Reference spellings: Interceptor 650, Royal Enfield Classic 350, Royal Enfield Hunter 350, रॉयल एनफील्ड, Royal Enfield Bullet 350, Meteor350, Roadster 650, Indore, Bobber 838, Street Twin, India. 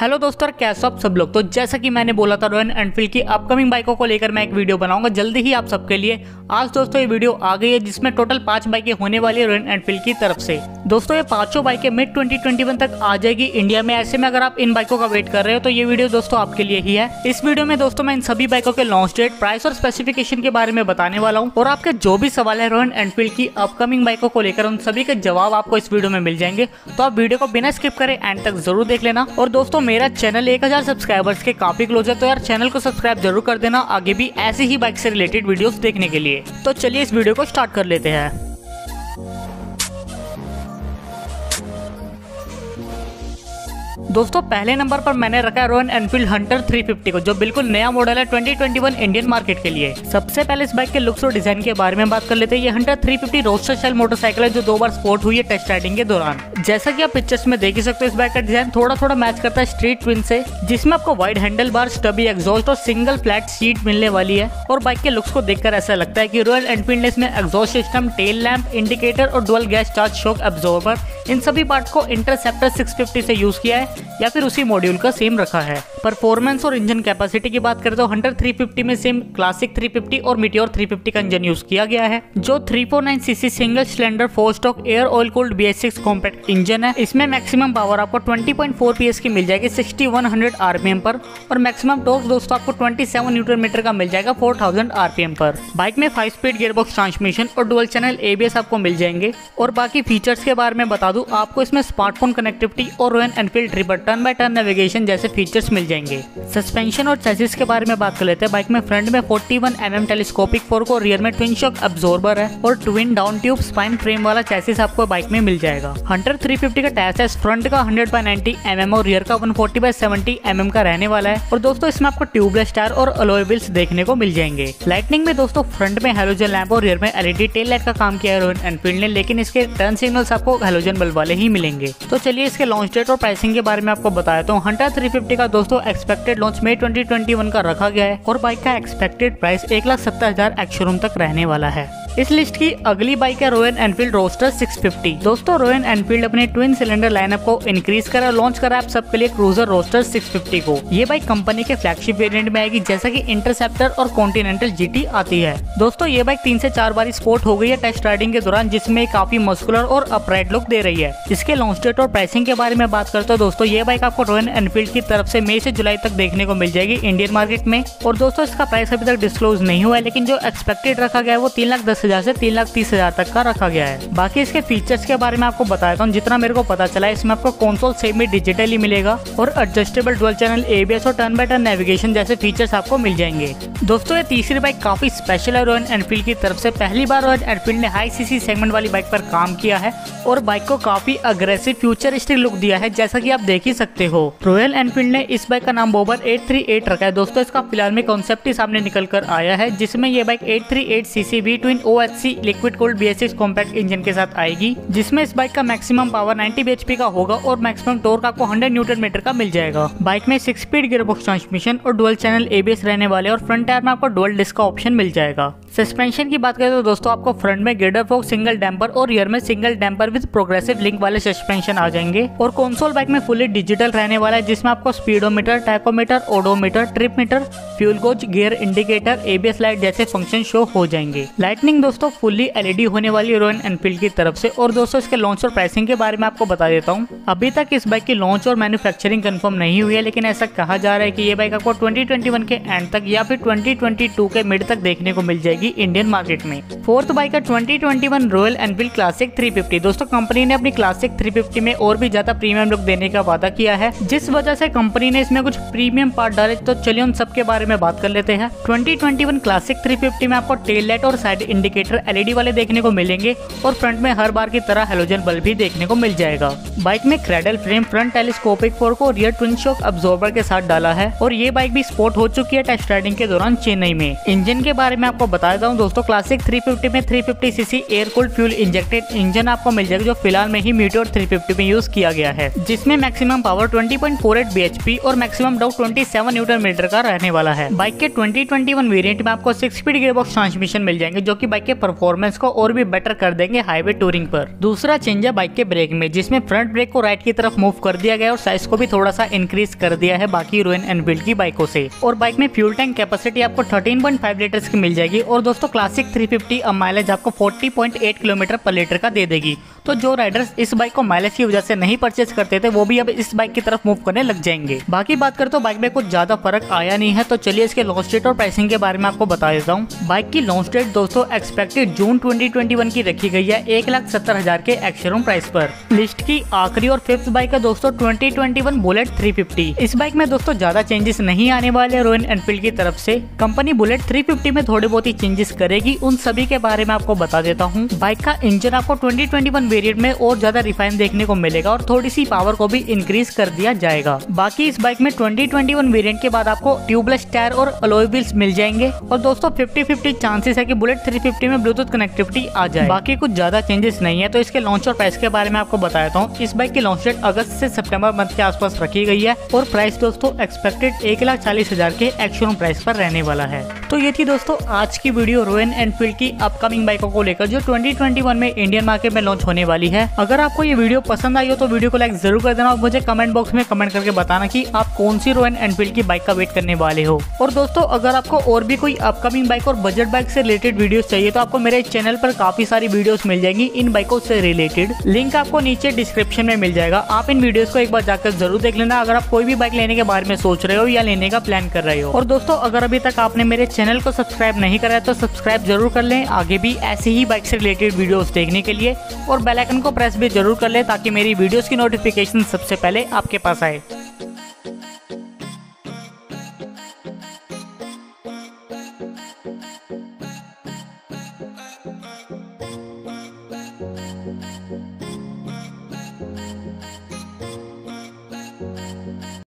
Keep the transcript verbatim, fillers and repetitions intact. Hello दोस्तों, कैसे हो आप सब लोग। तो जैसा कि मैंने बोला था रॉयल एनफील्ड की अपकमिंग बाइकों को लेकर मैं एक वीडियो बनाऊंगा जल्दी ही आप सबके लिए। आज दोस्तों ये वीडियो आ गई है जिसमें टोटल पांच बाइकें होने वाली है रॉयल एनफील्ड की तरफ से। दोस्तों ये पांचों बाइकें मिड ट्वेंटी ट्वेंटी वन तक आ जाएगी इंडिया में। ऐसे में अगर आप इन बाइकों का वेट कर रहे हो तो ये वीडियो दोस्तों आपके लिए ही है। इस वीडियो में दोस्तों मैं इन सभी बाइकों के लॉन्च डेट, प्राइस और स्पेसिफिकेशन के बारे में बताने वाला हूँ और आपके जो भी सवाल है रॉयल एनफील्ड की अपकमिंग बाइकों को लेकर उन सभी के जवाब आपको इस वीडियो में मिल जाएंगे। तो आप वीडियो को बिना स्किप करे एंड तक जरूर देख लेना। और दोस्तों मेरा चैनल एक हज़ार सब्सक्राइबर्स के काफी क्लोज है, तो यार चैनल को सब्सक्राइब जरूर कर देना आगे भी ऐसे ही बाइक से रिलेटेड वीडियोस देखने के लिए। तो चलिए इस वीडियो को स्टार्ट कर लेते हैं। दोस्तों पहले नंबर पर मैंने रखा है रॉयल एनफील्ड Hunter three fifty को, जो बिल्कुल नया मॉडल है twenty twenty one Indian market के लिए। सबसे पहले इस बाइक के लुक्स और डिजाइन के बारे में बात कर लेते हैं। ये Hunter three fifty roadster style motorcycle है जो दो बार स्पोर्ट हुई है टेस्ट राइडिंग के दौरान। जैसा कि आप पिक्चर्स में देख ही सकते हो, इस बाइक का डिजाइन थोड़ा थोड़ा मैच करता है स्ट्रीट ट्विन से, जिसमें आपको wide handle bar, stubby exhaust और सिंगल फ्लैट सीट मिलने वाली है। और बाइक के लुक्स को देखकर ऐसा लगता है कि रॉयल एनफील्ड ने इसमें exhaust system, tail lamp, indicator और dual gas charge shock absorber, इन सभी पार्ट को इंटरसेप्टर सिक्स फिफ्टी से यूज किया है या फिर उसी मॉड्यूल का सेम रखा है। परफॉर्मेंस और इंजन कैपेसिटी की बात करें तो हंटर थ्री फिफ्टी में सेम क्लासिक थ्री फिफ्टी और मीटियोर थ्री फिफ्टी का इंजन यूज किया गया है, जो three four nine cc single cylinder four stroke air oil cooled B S six compact engine है। इसमें मैक्सिमम पावर आपको ट्वेंटी पॉइंट फोर पीएस की मिल जाएगी सिक्सटी वन हंड्रेड आरपीएम पर और मैक्सिमम टॉर्क दोस्तों आपको ट्वेंटी सेवन न्यूटन मीटर का मिल जाएगा फोर थाउज़ेंड आरपीएम पर। बाइक में फाइव स्पीड गियरबॉक्स ट्रांसमिशन और डुअल चैनल एबीएस आपको मिल जाएंगे। और बाकी फीचर्स के बारे में बता दूं आपको, इसमें स्मार्टफोन कनेक्टिविटी और रॉयल एनफील्ड river turn by turn navigation जैसे फीचर्स मिल जाएंगे। सस्पेंशन और चैसिस के बारे में बात कर लेते हैं। बाइक में फ्रंट में forty one m m telescopic fork और रियर में ट्विन शॉक एब्जॉर्बर है और twin down tube spine frame वाला चैसिस आपको बाइक में मिल जाएगा। हंटर थ्री फिफ्टी का टायर साइज फ्रंट का hundred by ninety m m और रियर का one forty by seventy m m का रहने वाला है। और दोस्तों इसमें आपको ट्यूबलेस टायर और अलॉय व्हील्स देखने को मिल जाएंगे। लाइटनिंग में दोस्तों फ्रंट में हेलोजन लैंप और रियर में एलईडी टेल लाइट का काम किया है रॉयल एनफील्ड ने, लेकिन इसके टर्न सिग्नल्स आपको हेलोजन बल्ब वाले ही मिलेंगे। तो चलिए इसके लॉन्च डेट और प्राइसिंग के बारे में आपको बताया। तो हंटर थ्री फिफ्टी का दोस्तों एक्सपेक्टेड लॉन्च मई ट्वेंटी ट्वेंटी वन का रखा गया है और बाइक का एक्सपेक्टेड प्राइस एक लाख सत्तर हजार एक्स-शोरूम तक रहने वाला है। इस लिस्ट की अगली बाइक है रॉयल एनफील्ड roadster six fifty. दोस्तों रॉयल एनफील्ड अपने ट्विन सिलेंडर लाइनअप को इंक्रीज करा लॉन्च करा आप सबके लिए क्रूजर रोडस्टर सिक्स फिफ्टी को। ये बाइक कंपनी के फ्लैगशिप वेरिएंट में आएगी, जैसा कि इंटरसेप्टर और कॉन्टिनेंटल जीटी आती है। दोस्तों ये बाइक तीन से चार बार स्पोर्ट हो गई है टेस्ट राइडिंग के दौरान, जिसमें काफी मस्कुलर और अपराइट लुक दे रही है। इसके लॉन्च डेट और प्राइसिंग के बारे में बात करते हैं। दोस्तों ये बाइक आपको रॉयल एनफील्ड की तरफ से मई से जुलाई तक देखने को मिल जाएगी इंडियन मार्केट में। और दोस्तों इसका प्राइस अभी तक डिस्क्लोज नहीं हुआ है, लेकिन जो एक्सपेक्टेड रखा गया है वो तीन लाख दस हजार से तीन लाख तीस हजार तक का रखा गया है। बाकी इसके फीचर्स के बारे में आपको बताता हूँ। जितना मेरे को पता चला है, इसमें आपको कंसोल सेमी डिजिटली मिलेगा और एडजस्टेबल डुअल चैनल एबीएस और टर्न बाय टर्न नेविगेशन जैसे फीचर्स आपको मिल जाएंगे। दोस्तों ये तीसरी बाइक काफी स्पेशल है रॉयल एनफील्ड की तरफ से। पहली बार रॉयल एनफील्ड ने हाई सीसी सेगमेंट वाली बाइक पर काम किया है और बाइक को काफी अग्रेसिव फ्यूचरिस्टिक लुक दिया है, जैसा कि आप देख ही सकते हो। रॉयल एनफील्ड ने इस बाइक का नाम बॉबर एट थर्टी एट रखा है। दोस्तों इसका फिलहाल में कॉन्सेप्ट ही सामने निकल कर आया है, जिसमें ये bike eight thirty eight cc V twin OHC liquid cold B S six compact engine के साथ आएगी, जिसमें इस बाइक का मैक्सिमम पावर नाइन्टी बीएचपी का होगा और मैक्सिमम टॉर्क आपको हंड्रेड न्यूटन मीटर का मिल जाएगा। बाइक में सिक्स स्पीड गियरबॉक्स ट्रांसमिशन और डुअल चैनल एबीएस रहने वाले और फ्रंट टायर में आपको डुअल डिस्क का ऑप्शन मिल जाएगा। सस्पेंशन की बात करें तो दोस्तों आपको फ्रंट में गिडर फोक सिंगल डैम्पर और रियर में single damper with progressive link वाले सस्पेंशन आ जाएंगे। और कंसोल बाइक में फुली डिजिटल रहने वाला है, जिसमें आपको speedometer, tachometer, odometer, trip metre, fuel gauge, gear indicator, ABS light जैसे फंक्शन शो हो जाएंगे। लाइटनिंग दोस्तों फुली एलईडी होने वाली रॉयल एनफील्ड की तरफ से। और दोस्तों इसके लॉन्च और प्राइसिंग के बारे में आपको बता देता हूँ। अभी तक इस बाइक की लॉन्च और मैन्युफैक्चरिंग कंफर्म नहीं हुई है, लेकिन ऐसा कहा जा रहा है कि ये बाइक आपको ट्वेंटी ट्वेंटी वन के एंड तक या फिर ट्वेंटी ट्वेंटी टू के मिड तक देखने को मिल जाएगी इंडियन मार्केट में। फोर्थ बाइक है twenty twenty one रॉयल एनफील्ड Classic three fifty. दोस्तों कंपनी ने अपनी क्लासिक थ्री फिफ्टी में और भी ज्यादा प्रीमियम लुक देने का वादा किया है, जिस वजह से कंपनी ने इसमें कुछ प्रीमियम पार्ट डाले। तो चलिए उन सब के बारे में बात कर लेते हैं। Twenty twenty one Classic three fifty में आपको टेल लाइट और साइड इंडिकेटर एलईडी वाले देखने को मिलेंगे और फ्रंट में हर बार की तरह हेलोजन बल्ब भी देखने को मिल जाएगा। बाइक में cradle frame, front telescopic fork और रियर ट्विन शॉक एब्जॉर्बर के साथ डाला है और ये बाइक भी स्पोर्ट हो चुकी है टेस्ट राइडिंग के दौरान चेन्नई में। इंजन के बारे में आपको बता बताता हूँ दोस्तों, क्लासिक थ्री फिफ्टी में three fifty cc air cooled fuel injected engine आपको मिल जाएगा, जो फिलहाल में ही मीटियोर थ्री फिफ्टी में यूज किया गया है, जिसमें maximum power twenty point four eight BHP और मैक्सिमम डाउ सत्ताईस न्यूटन मीटर का रहने वाला है। बाइक के ट्वेंटी ट्वेंटी वन वेरिएंट में आपको सिक्स स्पीड गियरबॉक्स ट्रांसमिशन मिल जाएंगे, जो कि बाइक के परफॉर्मेंस को और भी बेटर कर देंगे हाईवे टूरिंग पर। दूसरा चेंज है बाइक के ब्रेक में, जिसमें फ्रंट ब्रेक को राइट की तरफ मूव कर दिया गया और साइज को भी थोड़ा सा इंक्रीज कर दिया है बाकी रॉयल एनफील्ड की बाइकों से। और बाइक में फ्यूल टैंक कैपेसिटी आपको थर्टीन पॉइंट फाइव लीटर्स की मिल जाएगी। और दोस्तों क्लासिक थ्री फिफ्टी अब माइलेज आपको forty point eight kilometre per litre का दे देगी। तो जो राइडर्स इस बाइक को माइलेज की वजह से नहीं परचेज करते थे, वो भी अब इस बाइक की तरफ मूव करने लग जाएंगे। बाकी बात करें तो बाइक में कुछ ज्यादा फर्क आया नहीं है। तो चलिए इसके लॉन्च डेट और प्राइसिंग के बारे में आपको बता देता हूँ। बाइक की लॉन्च डेट दोस्तों एक्सपेक्टेड जून ट्वेंटी ट्वेंटी वन की रखी गई है, एक लाख सत्तर हजार के एक्सशोरूम प्राइस पर। लिस्ट की आखिरी और फिफ्थ बाइक है दोस्तों twenty twenty one Bullet three fifty. इस बाइक में दोस्तों ज्यादा चेंजेस नहीं आने वाले रॉयल एनफील्ड की तरफ से। कंपनी बुलेट थ्री फिफ्टी में थोड़े बहुत ही चेंजेस करेगी, उन सभी के बारे में आपको बता देता हूँ। बाइक का इंजन आपको ट्वेंटी ट्वेंटी वन वेरिएंट में और ज्यादा रिफाइन देखने को मिलेगा और थोड़ी सी पावर को भी इंक्रीज कर दिया जाएगा। बाकी इस बाइक में ट्वेंटी ट्वेंटी वन वेरिएंट के बाद आपको ट्यूबलेस टायर और अलॉय व्हील्स मिल जाएंगे। और दोस्तों फिफ्टी फिफ्टी चांसेस है कि बुलेट थ्री फिफ्टी में ब्लूटूथ कनेक्टिविटी आ जाए। बाकी कुछ ज्यादा चेंजेस नहीं है। तो इसके लॉन्च और प्राइस के बारे में आपको बता देता हूँ। इस बाइक की लॉन्च डेट अगस्त से सितंबर मंथ के आसपास रखी गई है और प्राइस दोस्तों एक्सपेक्टेड एक लाख चालीस हजार के एक्सशोरूम प्राइस पर रहने वाला है। तो ये थी दोस्तों आज की वीडियो रॉयल एनफील्ड की अपकमिंग बाइकों को लेकर, जो ट्वेंटी ट्वेंटी वन में इंडियन मार्केट में लॉन्च होने वाली है। अगर आपको ये वीडियो पसंद आई हो तो वीडियो को लाइक जरूर कर देना और मुझे कमेंट बॉक्स में कमेंट करके बताना कि आप कौन सी रॉयल एनफील्ड की बाइक का वेट करने वाले हो। और दोस्तों अगर आपको और भी कोई अपकमिंग बाइक और बजट बाइक से रिलेटेड वीडियो चाहिए तो आपको मेरे चैनल पर काफी सारी वीडियो मिल जाएंगी इन बाइकों से रिलेटेड। लिंक आपको नीचे डिस्क्रिप्शन में मिल जाएगा। आप इन वीडियोस को एक बार जाकर जरूर देख लेना अगर आप कोई भी बाइक लेने के बारे में सोच रहे हो या लेने का प्लान कर रहे हो। और दोस्तों अगर अभी तक आपने मेरे चैनल को सब्सक्राइब नहीं करा है तो सब्सक्राइब जरूर कर लें, आगे भी ऐसे ही बाइक से रिलेटेड वीडियोस देखने के लिए। और बेल आइकन को प्रेस भी जरूर कर लें ताकि मेरी वीडियोस की नोटिफिकेशन सबसे पहले आपके पास आए।